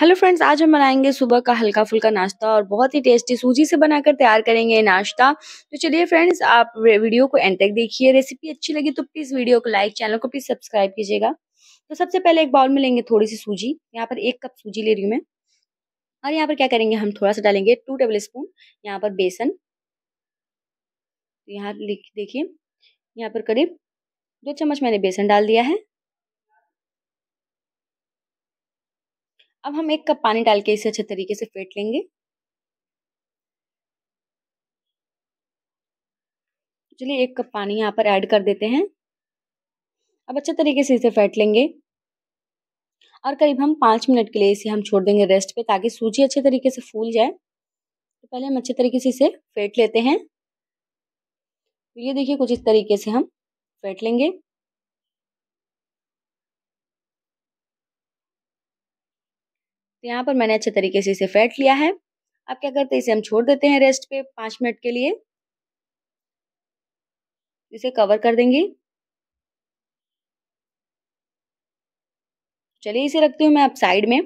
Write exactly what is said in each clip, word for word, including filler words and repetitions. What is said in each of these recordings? Hello friends, आज हम बनाएंगे सुबह का हल्का फुल्का नाश्ता और बहुत ही टेस्टी सूजी से बनाकर तैयार करेंगे नाश्ता। तो चलिए फ्रेंड्स, आप वीडियो को एंड तक देखिए। रेसिपी अच्छी लगी तो प्लीज़ वीडियो को लाइक, चैनल को प्लीज़ सब्सक्राइब कीजिएगा। तो सबसे पहले एक बाउल में लेंगे थोड़ी सी सूजी। यहाँ पर एक कप सूजी ले रही हूँ मैं। और यहाँ पर क्या करेंगे, हम थोड़ा सा डालेंगे टू टेबल स्पून यहाँ पर बेसन। यहाँ देखिए, यहाँ पर करीब दो चम्मच मैंने बेसन डाल दिया है। अब हम एक कप पानी डाल के इसे अच्छे तरीके से फेंट लेंगे। चलिए एक कप पानी यहाँ पर ऐड कर देते हैं। अब अच्छे तरीके से इसे फेंट लेंगे और करीब हम पाँच मिनट के लिए इसे हम छोड़ देंगे रेस्ट पे, ताकि सूजी अच्छे तरीके से फूल जाए। तो पहले हम अच्छे तरीके से इसे फेंट लेते हैं। तो ये देखिए, कुछ इस तरीके से हम फेंट लेंगे। तो यहाँ पर मैंने अच्छे तरीके से इसे फेंट लिया है। अब क्या करते हैं, इसे हम छोड़ देते हैं रेस्ट पे पाँच मिनट के लिए। इसे कवर कर देंगे। चलिए इसे रखती हूँ मैं अब साइड में।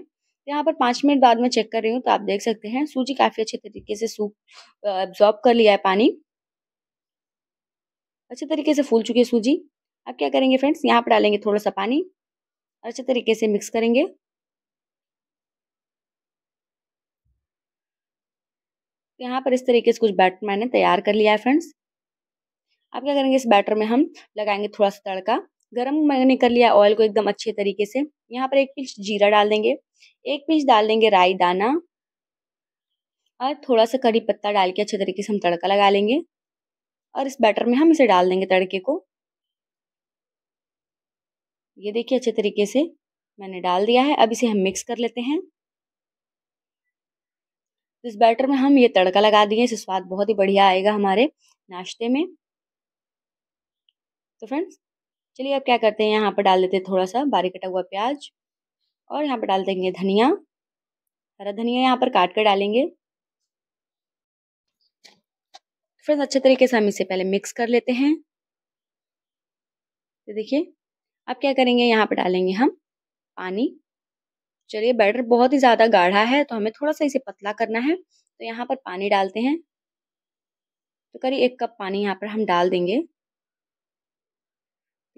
यहाँ पर पाँच मिनट बाद में चेक कर रही हूँ तो आप देख सकते हैं सूजी काफ़ी अच्छे तरीके से सूख एब्जॉर्ब कर लिया है पानी। अच्छे तरीके से फूल चुकी है सूजी। अब क्या करेंगे फ्रेंड्स, यहाँ पर डालेंगे थोड़ा सा पानी और अच्छे तरीके से मिक्स करेंगे। तो यहाँ पर इस तरीके से कुछ बैटर मैंने तैयार कर लिया है फ्रेंड्स। आप क्या करेंगे, इस बैटर में हम लगाएंगे थोड़ा सा तड़का। गरम मैंने कर लिया ऑयल को एकदम अच्छे तरीके से। यहाँ पर एक पिंच जीरा डाल देंगे, एक पिंच डाल देंगे राई दाना और थोड़ा सा करी पत्ता डाल के अच्छे तरीके से हम तड़का लगा लेंगे। और इस बैटर में हम इसे डाल देंगे तड़के को। ये देखिए, अच्छे तरीके से मैंने डाल दिया है। अब इसे हम मिक्स कर लेते हैं। इस बैटर में हम ये तड़का लगा दिए, इससे स्वाद बहुत ही बढ़िया आएगा हमारे नाश्ते में। तो फ्रेंड्स चलिए अब क्या करते हैं, यहाँ पर डाल देते हैं थोड़ा सा बारीक कटा हुआ प्याज और यहाँ पर डाल देंगे धनिया, हरा धनिया यहाँ पर काट कर डालेंगे। फ्रेंड्स अच्छे तरीके से हम इसे पहले मिक्स कर लेते हैं। तो देखिए अब क्या करेंगे, यहाँ पर डालेंगे हम पानी। चलिए बैटर बहुत ही ज़्यादा गाढ़ा है तो हमें थोड़ा सा इसे पतला करना है। तो यहाँ पर पानी डालते हैं। तो करीब एक कप पानी यहाँ पर हम डाल देंगे। तो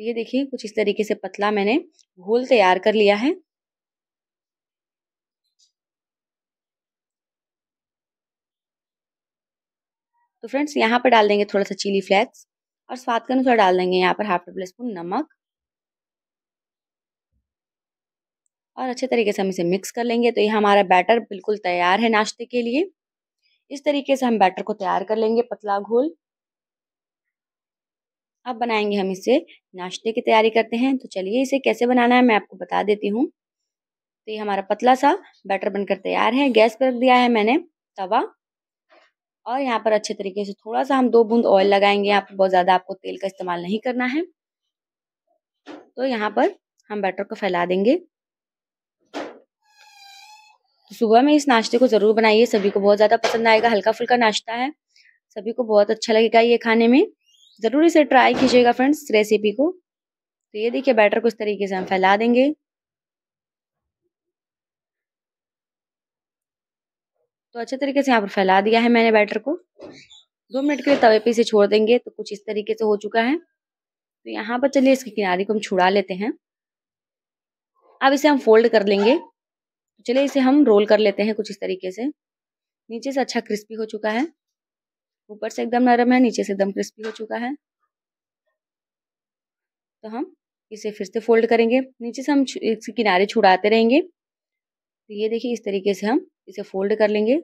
ये देखिए, कुछ इस तरीके से पतला मैंने घोल तैयार कर लिया है। तो फ्रेंड्स यहाँ पर डाल देंगे थोड़ा सा चिली फ्लेक्स और स्वाद के अनुसार डाल देंगे यहाँ पर हाफ टेबल स्पून नमक और अच्छे तरीके से हम इसे मिक्स कर लेंगे। तो ये हमारा बैटर बिल्कुल तैयार है नाश्ते के लिए। इस तरीके से हम बैटर को तैयार कर लेंगे, पतला घोल। अब बनाएंगे हम इसे, नाश्ते की तैयारी करते हैं। तो चलिए इसे कैसे बनाना है मैं आपको बता देती हूँ। तो ये हमारा पतला सा बैटर बनकर तैयार है। गैस पर रख दिया है मैंने तवा और यहाँ पर अच्छे तरीके से थोड़ा सा हम दो बूंद ऑयल लगाएंगे। यहाँ पर बहुत ज़्यादा आपको तेल का इस्तेमाल नहीं करना है। तो यहाँ पर हम बैटर को फैला देंगे। तो सुबह में इस नाश्ते को ज़रूर बनाइए, सभी को बहुत ज़्यादा पसंद आएगा। हल्का फुल्का नाश्ता है, सभी को बहुत अच्छा लगेगा ये खाने में। ज़रूर इसे ट्राई कीजिएगा फ्रेंड्स रेसिपी को। तो ये देखिए, बैटर को इस तरीके से हम फैला देंगे। तो अच्छे तरीके से यहाँ पर फैला दिया है मैंने बैटर को। दो मिनट के लिए तवे पे इसे छोड़ देंगे। तो कुछ इस तरीके से हो चुका है। तो यहाँ पर चलिए इसके किनारे को हम छुड़ा लेते हैं। अब इसे हम फोल्ड कर लेंगे। चलिए इसे हम रोल कर लेते हैं कुछ इस तरीके से। नीचे से अच्छा क्रिस्पी हो चुका है, ऊपर से एकदम नरम है, नीचे से एकदम क्रिस्पी हो चुका है। तो हम इसे फिर से फोल्ड करेंगे, नीचे से हम इसके किनारे छुड़ाते रहेंगे। तो ये देखिए, इस तरीके से हम इसे फोल्ड कर लेंगे।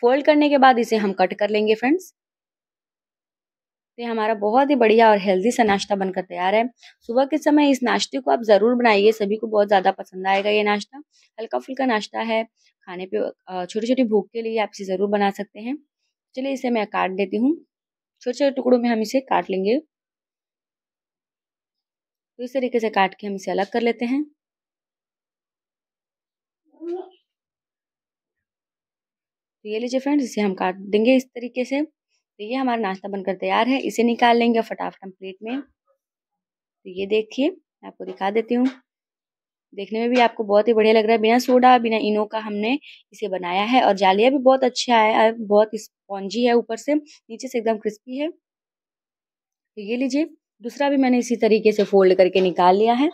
फोल्ड करने के बाद इसे हम कट कर लेंगे फ्रेंड्स। तो ये हमारा बहुत ही बढ़िया और हेल्दी सा नाश्ता बनकर तैयार है। सुबह के समय इस नाश्ते को आप ज़रूर बनाइए, सभी को बहुत ज़्यादा पसंद आएगा ये नाश्ता। हल्का फुल्का नाश्ता है, खाने पे छोटी छोटी भूख के लिए आप इसे ज़रूर बना सकते हैं। चलिए इसे मैं काट देती हूँ, छोटे छोटे टुकड़ों में हम इसे काट लेंगे। तो इस तरीके से काट के हम इसे अलग कर लेते हैं। तो ये लीजिए फ्रेंड्स, इसे हम काट देंगे इस तरीके से। तो ये हमारा नाश्ता बनकर तैयार है। इसे निकाल लेंगे फटाफट हम प्लेट में। तो ये देखिए, मैं आपको दिखा देती हूँ। देखने में भी आपको बहुत ही बढ़िया लग रहा है। बिना सोडा बिना इनो का हमने इसे बनाया है और जालिया भी बहुत अच्छा है, बहुत स्पॉन्जी है, ऊपर से नीचे से एकदम क्रिस्पी है। तो ये लीजिए, दूसरा भी मैंने इसी तरीके से फोल्ड करके निकाल लिया है।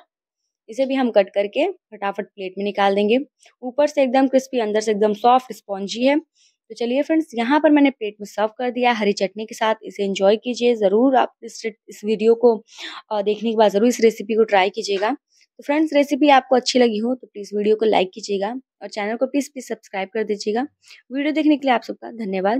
इसे भी हम कट करके फटाफट प्लेट में निकाल देंगे। ऊपर से एकदम क्रिस्पी, अंदर से एकदम सॉफ्ट स्पॉन्जी है। तो चलिए फ्रेंड्स, यहाँ पर मैंने प्लेट में सर्व कर दिया हरी चटनी के साथ। इसे एंजॉय कीजिए ज़रूर। आप इस इस वीडियो को देखने के बाद ज़रूर इस रेसिपी को ट्राई कीजिएगा। तो फ्रेंड्स, रेसिपी आपको अच्छी लगी हो तो प्लीज़ वीडियो को लाइक कीजिएगा और चैनल को प्लीज़ प्लीज़ सब्सक्राइब कर दीजिएगा। वीडियो देखने के लिए आप सबका धन्यवाद।